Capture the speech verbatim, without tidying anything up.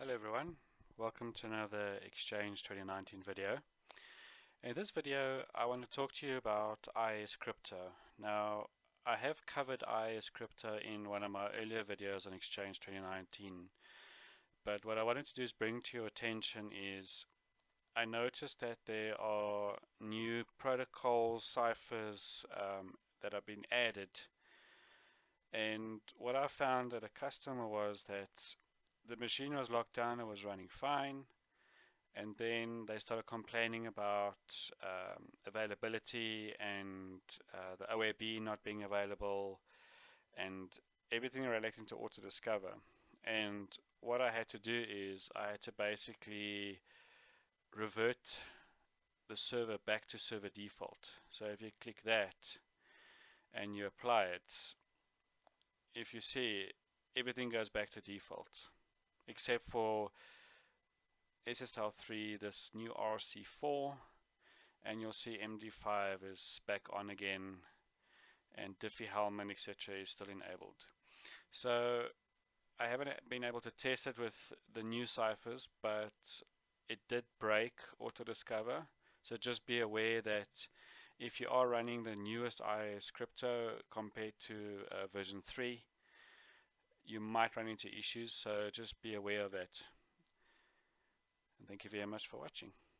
Hello everyone, welcome to another Exchange twenty nineteen video. In this video I want to talk to you about I I S Crypto. Now I have covered I I S Crypto in one of my earlier videos on Exchange twenty nineteen, but what I wanted to do is bring to your attention is I noticed that there are new protocols, ciphers um, that have been added, and what I found that a customer was that the machine was locked down, it was running fine, and then they started complaining about um, availability and uh, the O A B not being available and everything relating to AutoDiscover. And what I had to do is I had to basically revert the server back to server default. So if you click that and you apply it, if you see, everything goes back to default, except for S S L three, this new R C four, and you'll see M D five is back on again, and Diffie-Hellman etc. is still enabled. So I haven't been able to test it with the new ciphers, but it did break AutoDiscover, so just be aware that if you are running the newest I I S Crypto compared to uh, version three, you might run into issues, so just be aware of that. And thank you very much for watching.